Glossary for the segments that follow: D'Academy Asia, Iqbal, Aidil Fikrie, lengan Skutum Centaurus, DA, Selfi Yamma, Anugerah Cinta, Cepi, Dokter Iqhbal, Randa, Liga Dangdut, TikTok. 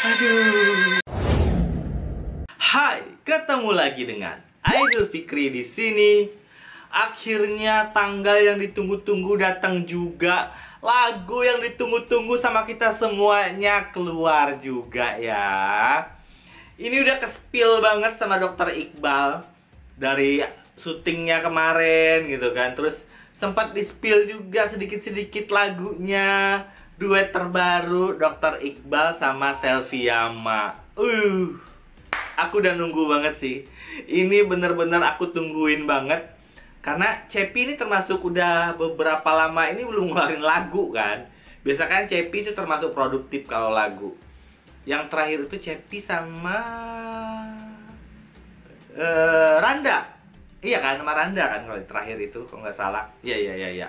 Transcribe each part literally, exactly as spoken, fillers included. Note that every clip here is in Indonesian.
Aduh. Hai, ketemu lagi dengan Aidil Fikrie di sini. Akhirnya tanggal yang ditunggu-tunggu datang juga. Lagu yang ditunggu-tunggu sama kita semuanya keluar juga ya. Ini udah ke-spill banget sama Dokter Iqhbal dari syutingnya kemarin gitu kan. Terus sempat di-spill juga sedikit-sedikit lagunya. Duet terbaru Dokter Iqhbal sama Selfi Yamma. Uh, aku udah nunggu banget sih. Ini bener-bener aku tungguin banget. Karena Cepi ini termasuk udah beberapa lama ini belum ngeluarin lagu kan. Biasa kan Cepi itu termasuk produktif kalau lagu. Yang terakhir itu Cepi sama uh, Randa. Iya kan, sama Randa kan kalau terakhir itu kalau nggak salah. Iya iya iya. Ya.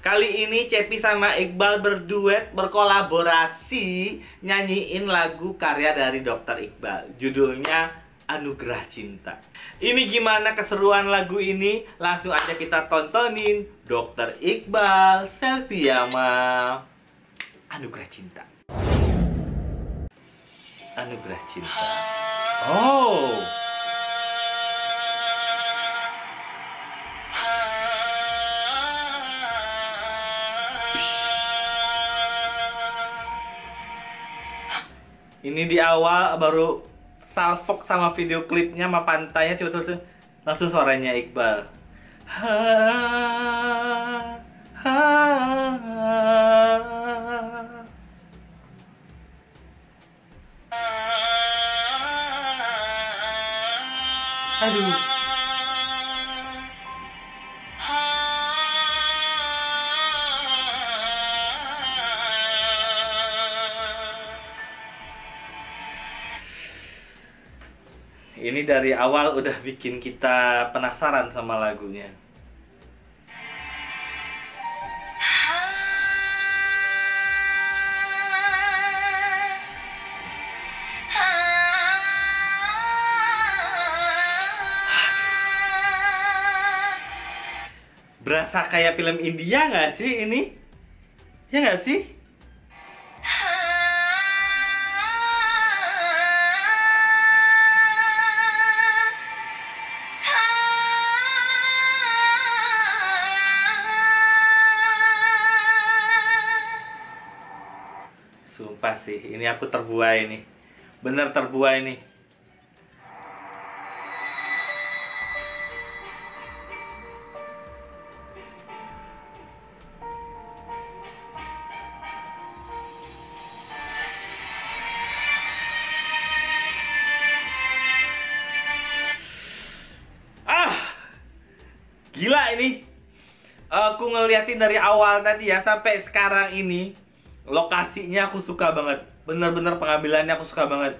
Kali ini Cepi sama Iqhbal berduet, berkolaborasi, nyanyiin lagu karya dari Dokter Iqhbal. Judulnya Anugerah Cinta. Ini gimana keseruan lagu ini? Langsung aja kita tontonin Dokter Iqhbal, Selfi Yamma, Anugerah Cinta. Anugerah Cinta. Oh. Ini di awal baru salfok sama video klipnya sama pantainya, tiba-tiba langsung, langsung suaranya Iqhbal. Ha, ha, ha. Aduh. Ini dari awal udah bikin kita penasaran sama lagunya. Berasa kayak film India nggak sih ini? Ya nggak sih? Sumpah sih, ini aku terbuai nih. Bener terbuai nih. Ah, gila ini. Aku ngeliatin dari awal tadi ya sampai sekarang ini. Lokasinya aku suka banget. Bener-bener pengambilannya aku suka banget.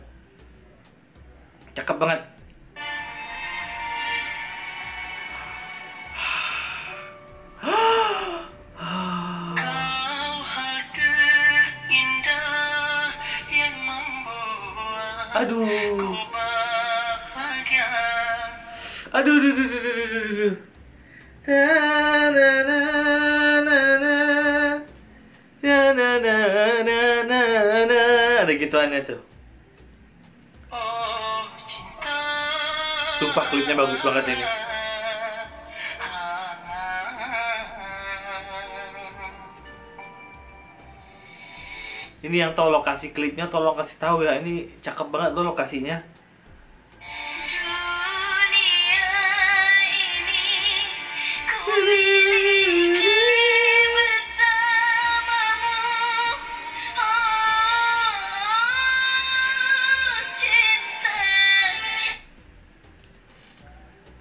Cakep banget. Aduh. Aduh, aduh, aduh, aduh, aduh, aduh. Ada gituannya tuh. Sumpah klipnya bagus banget ini. Ini yang tahu lokasi klipnya tolong kasih tahu ya, ini cakep banget tuh lokasinya.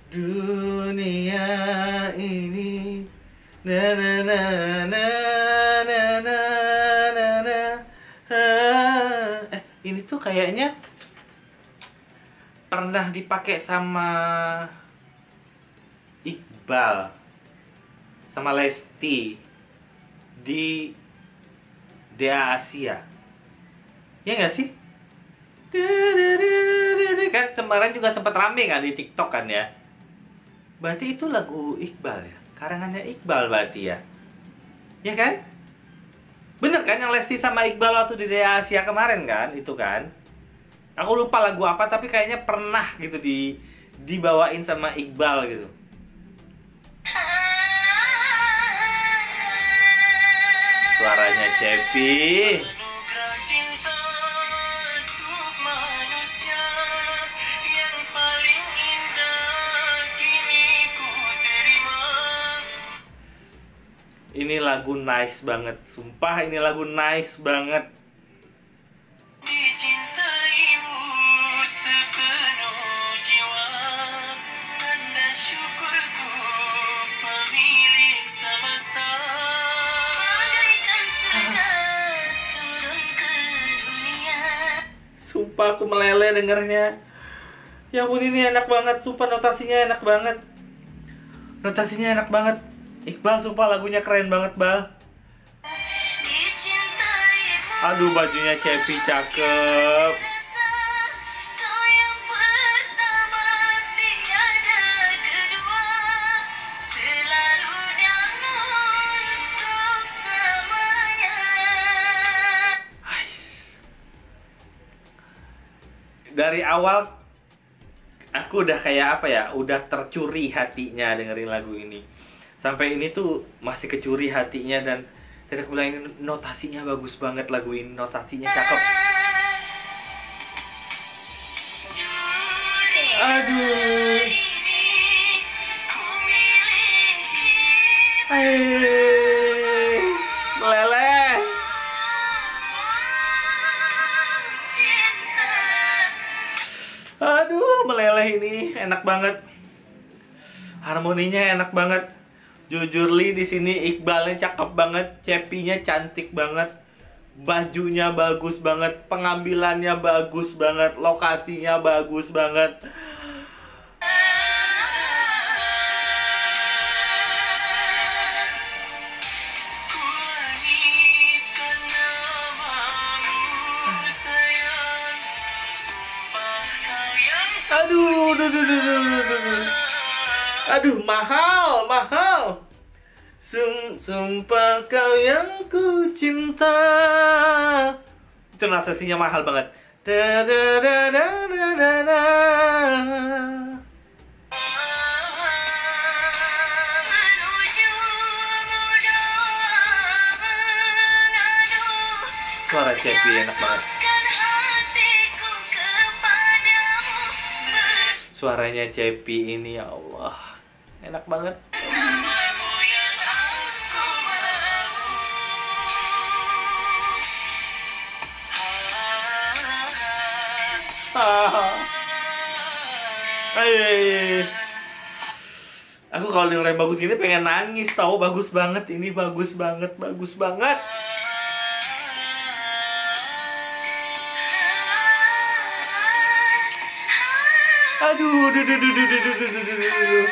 Dunia ini na na na na na na na na eh ini tuh kayaknya pernah dipakai sama Iqhbal sama Lesti di D A Asia. Ya nggak sih? Kan kemarin juga sempat rame kan di TikTok kan ya. Berarti itu lagu Iqhbal ya? Karangannya Iqhbal berarti ya? Ya kan? Bener kan yang Lesti sama Iqbal waktu di D A Asia kemarin kan, itu kan? Aku lupa lagu apa, tapi kayaknya pernah gitu di dibawain sama Iqbal gitu. Suaranya Cepi. Ini lagu nice banget, sumpah ini lagu nice banget. Dicintaimu sepenuh jiwa, tanda syukurku pemilik semesta. Bagaikan surga turun ke dunia. Sumpah aku meleleh dengernya. Ya ampun, ini enak banget, sumpah notasinya enak banget. Notasinya enak banget. Iqbal, sumpah lagunya keren banget, Bal. Aduh, bajunya Cepi cakep. Dari awal aku udah kayak apa ya, udah tercuri hatinya dengerin lagu ini. Sampai ini tuh masih kecuri hatinya, dan dari aku bilang ini notasinya bagus banget, lagu ini notasinya cakep. Aduh. Ayy. Meleleh. Aduh, meleleh ini enak banget. Harmoninya enak banget. Jujur Li, di sini Iqbalnya cakep banget, Cepinya cantik banget, bajunya bagus banget, pengambilannya bagus banget, lokasinya bagus banget. Aduh, aduh, aduh, aduh, aduh. Aduh, mahal, mahal. Sum, sumpah kau yang ku cinta. Itu notasinya mahal banget. Da, da, da, da, da, da, da. Suara Cepi enak banget. Suaranya Cepi ini, ya Allah, enak banget. Aku kalau dengerin bagus ini pengen nangis, tahu, bagus banget ini, bagus banget, bagus banget. Aduh, duh, duh, duh, duh, duh, duh, duh, duh, duh.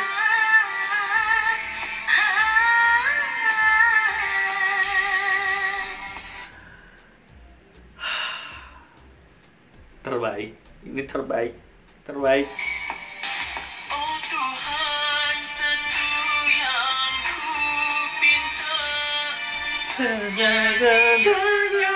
Terbaik, ini terbaik, terbaik. Oh Tuhan, satu yang ku pinta, hanya kau berdia.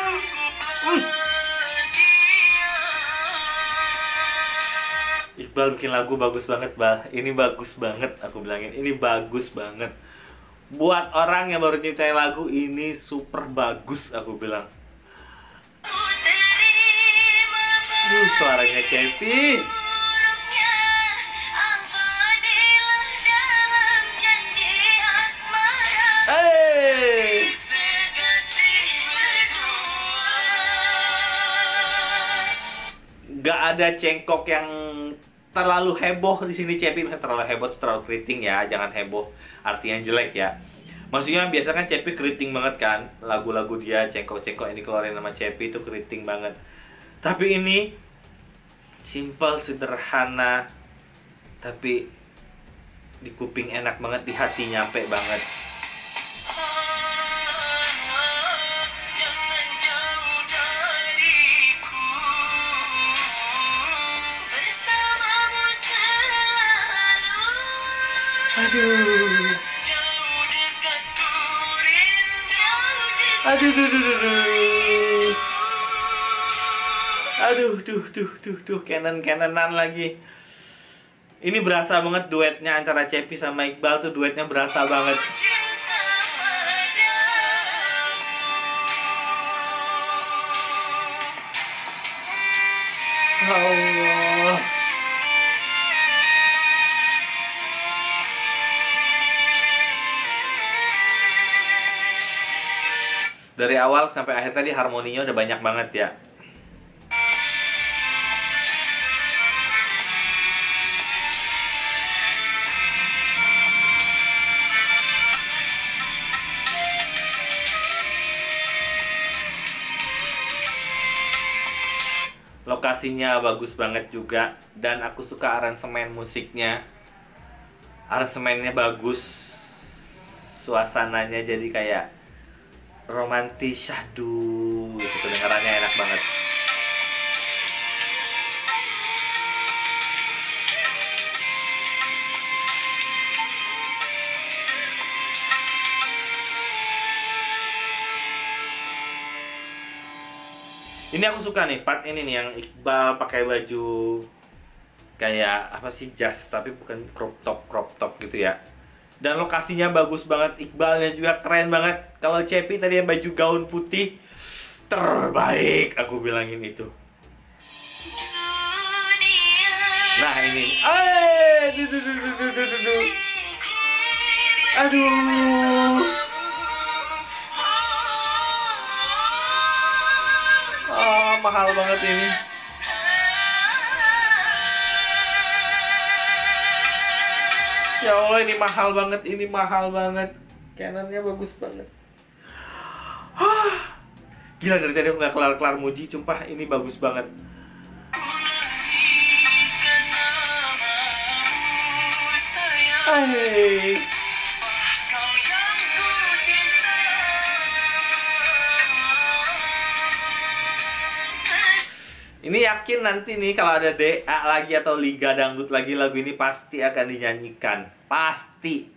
Iqbal bikin lagu bagus banget, Bal. Ini bagus banget, aku bilangin. Ini bagus banget. Buat orang yang baru nyiptain lagu, ini super bagus, aku bilang. Uh, suaranya Cepi. Hey. Gak ada cengkok yang terlalu heboh di sini Cepi. Terlalu heboh, terlalu keriting ya. Jangan heboh, artinya jelek ya. Maksudnya biasanya Cepi keriting banget kan. Lagu-lagu dia cengkok-cengkok yang dikeluarin sama Cepi itu keriting banget. Tapi ini simple, sederhana, tapi di kuping enak banget, di hati nyampe banget. Jangan jauh dariku, bersamamu selalu. Aduh. Jauh dekat ku rindu. Aduh, duh, duh, duh, duh. Aduh, duh, duh, duh, duh. Canon-canonan lagi. Ini berasa banget duetnya antara Cepi sama Iqbal tuh, duetnya berasa banget. Ya Allah. Dari awal sampai akhir tadi harmoninya udah banyak banget ya. Lokasinya bagus banget juga, dan aku suka aransemen musiknya. Aransemennya bagus, suasananya jadi kayak romantis, syahdu gitu, kedengarannya enak banget. Ini aku suka nih part ini nih yang Iqbal pakai baju kayak apa sih, jas tapi bukan crop top crop top gitu ya. Dan lokasinya bagus banget, Iqbalnya juga keren banget. Kalau Cepi tadi yang baju gaun putih terbaik, aku bilangin itu. Nah ini, aduh, duh, duh, duh, duh, duh, duh. Aduh. Mahal banget ini. Ya Allah, ini mahal banget, ini mahal banget. Canonnya bagus banget. Gila, dari tadi nggak kelar-kelar muji, sumpah ini bagus banget. Hey. Ini yakin nanti nih kalau ada D A lagi atau Liga Dangdut lagi, lagu ini pasti akan dinyanyikan. Pasti.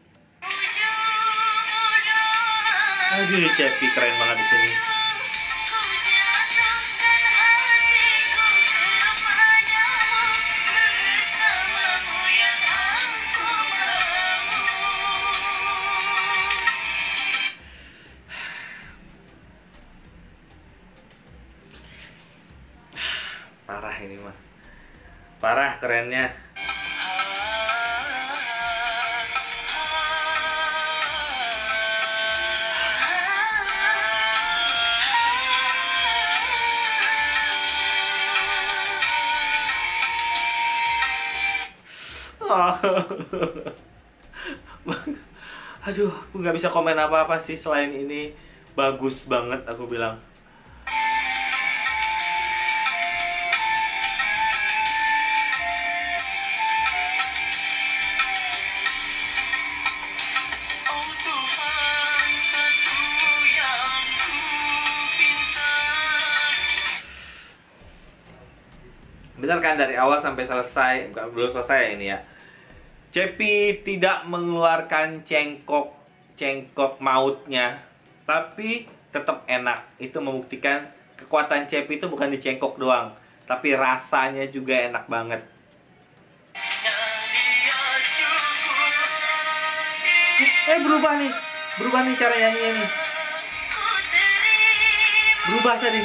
Aduh, Cepi keren banget di sini. Parah ini mah. Parah kerennya. Oh. Aduh, aku nggak bisa komen apa-apa sih selain ini bagus banget aku bilang. Benar kan, dari awal sampai selesai, bukan belum selesai ya ini ya, Cepi tidak mengeluarkan cengkok cengkok mautnya, tapi tetap enak. Itu membuktikan kekuatan Cepi itu bukan di cengkok doang, tapi rasanya juga enak banget. Eh berubah nih, berubah nih cara nyanyinya nih, berubah tadi.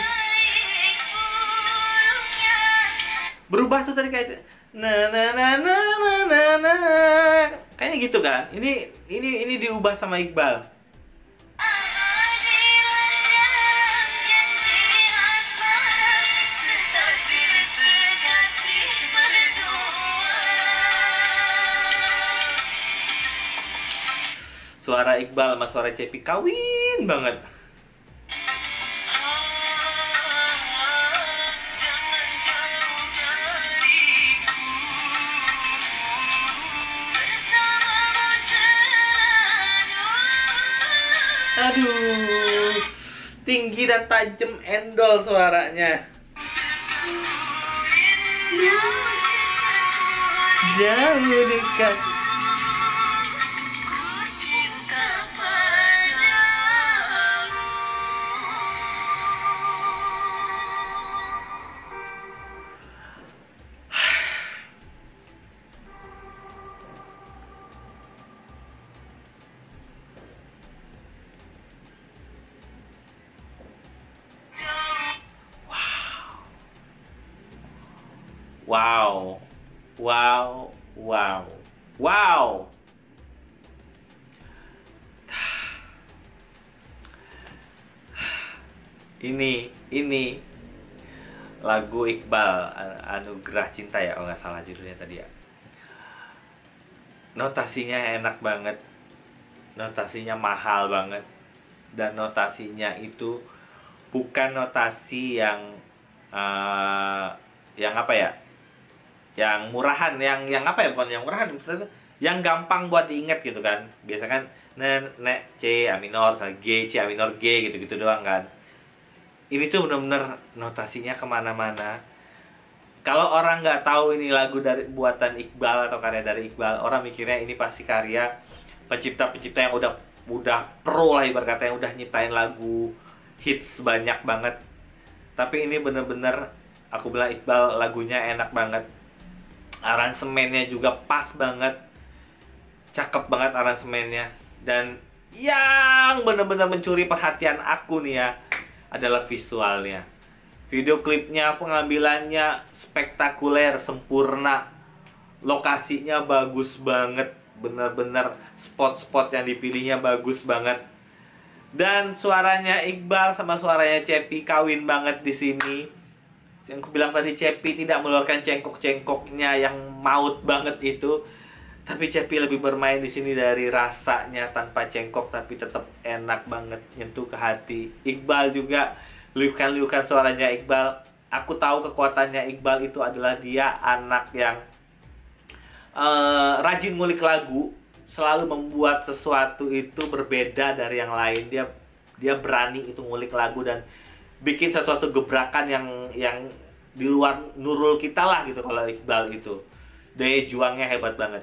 Berubah tuh tadi kayak na na na na na na, na. Kayaknya gitu kan. Ini ini ini diubah sama Iqbal. Suara Iqbal sama suara Cepi kawin banget. Aduh, tinggi dan tajam, endol suaranya. Jauh dekat. Ku cinta padamu. Wow, wow, wow, wow. Ini, ini lagu Iqbal, Anugerah Cinta ya, kalau nggak salah judulnya tadi ya. Notasinya enak banget, notasinya mahal banget, dan notasinya itu bukan notasi yang uh, yang apa ya, yang murahan, yang yang apa ya, bukan yang murahan, yang gampang buat diingat gitu kan. Biasa kan nek ne, C A minor, G C A minor G gitu-gitu doang kan. Ini tuh bener-bener notasinya kemana-mana. Kalau orang nggak tahu ini lagu dari buatan Iqbal atau karya dari Iqbal, orang mikirnya ini pasti karya pencipta-pencipta yang udah udah pro lah ibarat kata, yang udah nyiptain lagu hits banyak banget. Tapi ini bener-bener aku bilang Iqbal lagunya enak banget, aransemennya juga pas banget, cakep banget aransemennya. Dan yang bener-bener mencuri perhatian aku nih ya adalah visualnya. Video klipnya, pengambilannya spektakuler, sempurna. Lokasinya bagus banget, bener-bener spot-spot yang dipilihnya bagus banget. Dan suaranya Iqbal sama suaranya Cepi kawin banget di sini. Yang aku bilang tadi, Cepi tidak mengeluarkan cengkok-cengkoknya yang maut banget itu, tapi Cepi lebih bermain di sini dari rasanya tanpa cengkok, tapi tetap enak banget, nyentuh ke hati. Iqbal juga liukan-liukan suaranya Iqbal. Aku tahu kekuatannya Iqbal itu adalah dia anak yang uh, rajin ngulik lagu, selalu membuat sesuatu itu berbeda dari yang lain. Dia dia berani itu ngulik lagu dan bikin sesuatu gebrakan yang yang di luar nurul kita lah gitu kalau Iqbal itu. Daya juangnya hebat banget.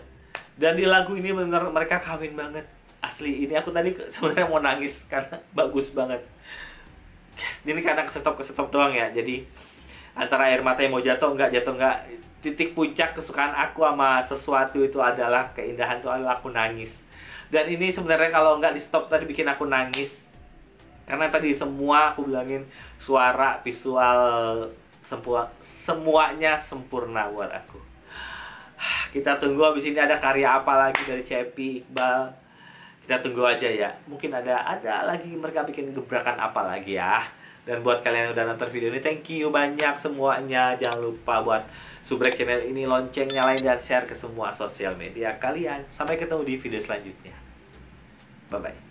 Dan di lagu ini bener mereka kawin banget. Asli, ini aku tadi sebenarnya mau nangis karena bagus banget. Ini karena kesetop-kesetop doang ya. Jadi antara air mata yang mau jatuh, enggak jatuh, enggak. Titik puncak kesukaan aku sama sesuatu itu adalah keindahan, itu adalah aku nangis. Dan ini sebenarnya kalau enggak di stop tadi bikin aku nangis. Karena tadi semua aku bilangin suara, visual, sempua, semuanya sempurna buat aku. Kita tunggu habis ini ada karya apa lagi dari Cepi, Iqbal. Kita tunggu aja ya. Mungkin ada ada lagi mereka bikin gebrakan apa lagi ya. Dan buat kalian yang udah nonton video ini, thank you banyak semuanya. Jangan lupa buat subrek channel ini, lonceng, nyalain, dan share ke semua sosial media kalian. Sampai ketemu di video selanjutnya. Bye-bye.